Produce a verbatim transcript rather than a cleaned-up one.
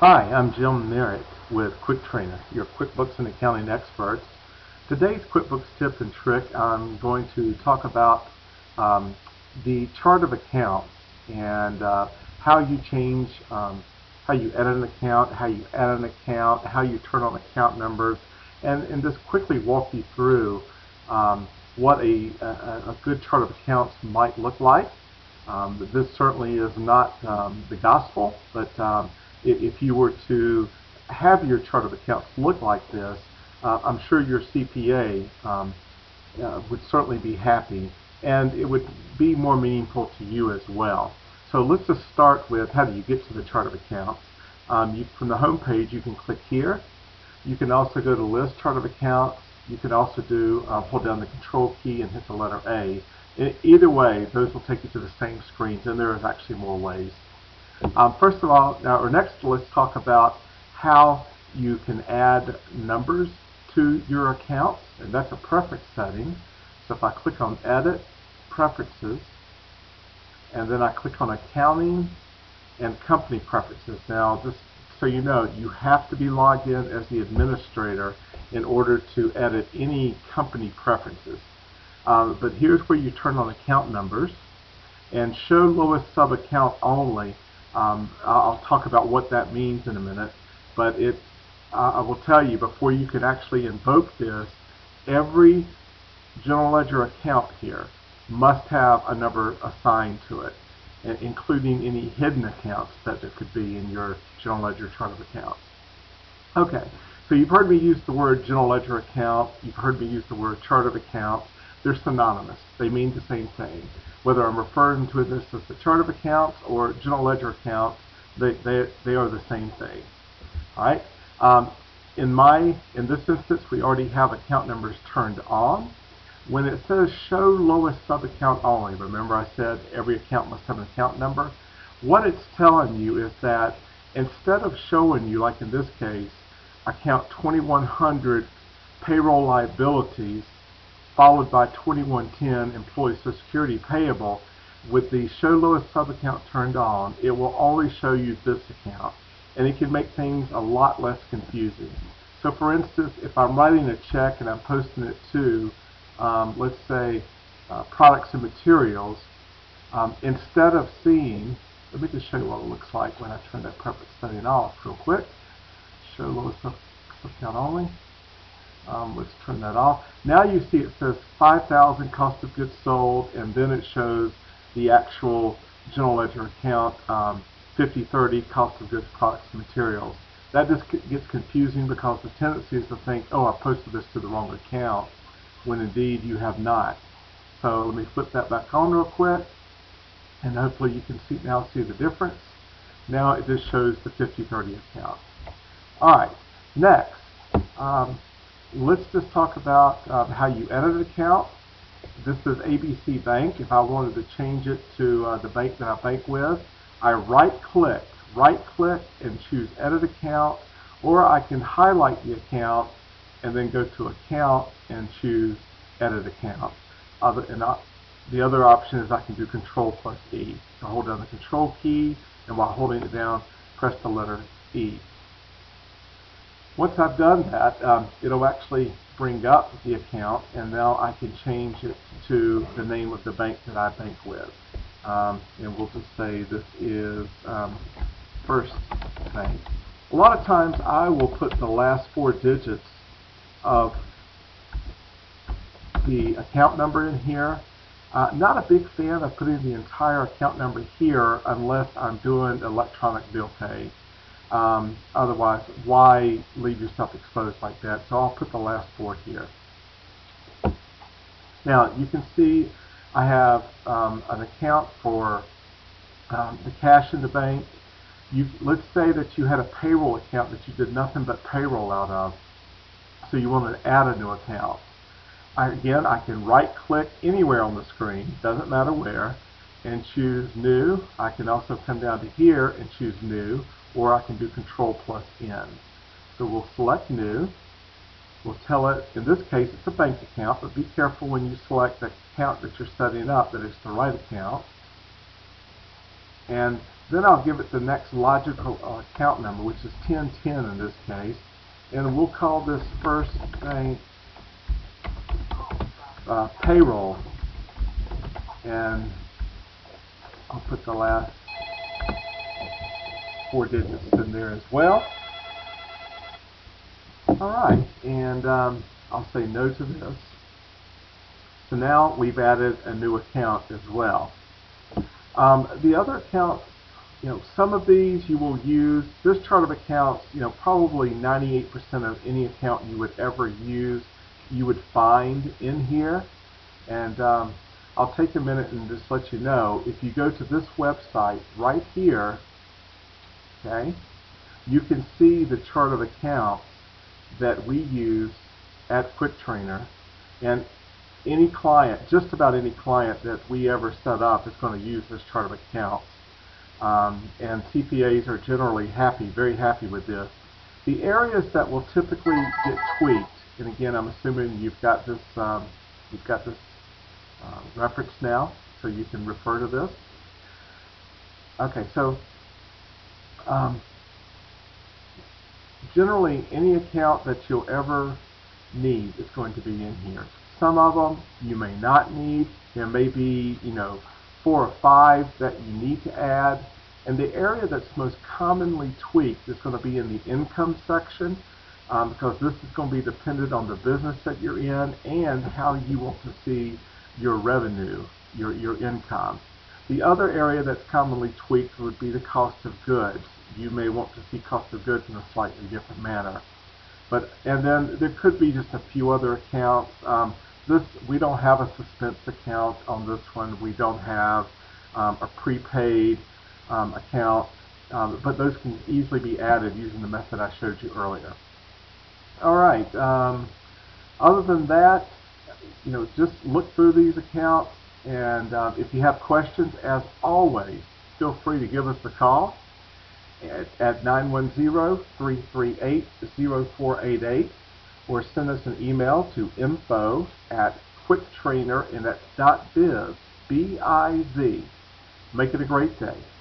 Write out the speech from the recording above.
Hi, I'm Jim Merritt with QuickTrainer, your QuickBooks and accounting expert. Today's QuickBooks tip and trick, I'm going to talk about um, the chart of accounts and uh, how you change, um, how you edit an account, how you add an account, how you turn on account numbers, and, and just quickly walk you through um, what a, a, a good chart of accounts might look like. Um, this certainly is not um, the gospel, but um, if you were to have your chart of accounts look like this, uh, I'm sure your C P A um, uh, would certainly be happy, and it would be more meaningful to you as well. So let's just start with how do you get to the chart of accounts. Um, you, from the home page, you can click here. You can also go to List Chart of Accounts. You can also do uh, hold down the Control key and hit the letter A. And either way, those will take you to the same screens, and there is actually more ways. Um, first of all, now, or next, let's talk about how you can add numbers to your accounts, and that's a preference setting. So if I click on Edit, Preferences, and then I click on Accounting and Company Preferences. Now, just so you know, you have to be logged in as the administrator in order to edit any company preferences. Um, but here's where you turn on account numbers and show lowest sub account only. Um, I'll talk about what that means in a minute, but it, uh, I will tell you, before you can actually invoke this, every General Ledger account here must have a number assigned to it, including any hidden accounts that there could be in your General Ledger chart of accounts. Okay, so you've heard me use the word General Ledger account, you've heard me use the word chart of accounts. They're synonymous. They mean the same thing. Whether I'm referring to this as the chart of accounts or General Ledger accounts, they, they, they are the same thing. All right. Um, in, my, in this instance, we already have account numbers turned on. When it says show lowest sub-account only, remember I said every account must have an account number? What it's telling you is that instead of showing you, like in this case, account twenty-one hundred payroll liabilities, followed by twenty-one ten Employee Social Security Payable, with the Show Lowest Sub-Account turned on, it will only show you this account, and it can make things a lot less confusing. So for instance, if I'm writing a check and I'm posting it to, um, let's say, uh, Products and Materials, um, instead of seeing, let me just show you what it looks like when I turn that preference setting off real quick. Show Lowest Sub-Account only. Um, let's turn that off. Now you see it says five thousand cost of goods sold, and then it shows the actual General Ledger account, um, fifty thirty cost of goods, products, and materials. That just gets confusing because the tendency is to think, oh, I posted this to the wrong account, when indeed you have not. So let me flip that back on real quick, and hopefully you can see now see the difference. Now it just shows the fifty thirty account. All right, next. Um, Let's just talk about um, how you edit an account. This is A B C Bank. If I wanted to change it to uh, the bank that I bank with, I right-click, right-click and choose Edit Account, or I can highlight the account and then go to Account and choose Edit Account. Other, and I, the other option is I can do Control plus E. So hold down the Control key, and while holding it down, press the letter E. Once I've done that, um, it'll actually bring up the account, and now I can change it to the name of the bank that I bank with. Um, and we'll just say this is um, First Bank. A lot of times I will put the last four digits of the account number in here. Uh, not a big fan of putting the entire account number here unless I'm doing electronic bill pay. Um, otherwise, why leave yourself exposed like that? So I'll put the last four here. Now, you can see I have um, an account for um, the cash in the bank. You, let's say that you had a payroll account that you did nothing but payroll out of, so you want to add a new account. I, again, I can right-click anywhere on the screen, doesn't matter where, and choose New. I can also come down to here and choose New, or I can do Control plus N. So we'll select New. We'll tell it, in this case, it's a bank account, but be careful when you select the account that you're setting up that it's the right account. And Then I'll give it the next logical uh, account number, which is ten ten in this case. And we'll call this first thing uh, payroll. And I'll put the last four digits in there as well. Alright, and um, I'll say no to this. So now we've added a new account as well. Um, the other account, you know, some of these you will use. This chart of accounts, you know, probably ninety-eight percent of any account you would ever use, you would find in here. And um, I'll take a minute and just let you know, if you go to this website right here, okay, you can see the chart of accounts that we use at QuickTrainer. And any client, just about any client that we ever set up is going to use this chart of accounts. Um, and C P As are generally happy, very happy with this. The areas that will typically get tweaked, and again, I'm assuming you've got this, um, you've got this uh, reference now, so you can refer to this. Okay, so um, generally any account that you'll ever need is going to be in here. Some of them you may not need. There may be, you know, four or five that you need to add. And the area that's most commonly tweaked is going to be in the income section, um, because this is going to be dependent on the business that you're in and how you want to see your revenue, your, your income. The other area that's commonly tweaked would be the cost of goods. You may want to see cost of goods in a slightly different manner. But, and then there could be just a few other accounts. Um, This, we don't have a suspense account on this one. We don't have um, a prepaid um, account, um, but those can easily be added using the method I showed you earlier. All right. Um, other than that, you know, just look through these accounts, and um, if you have questions, as always, feel free to give us a call at, at nine one zero, three three eight, zero four eight eight. Or send us an email to info at quicktrainer, and that's dot biz, B I Z. Make it a great day.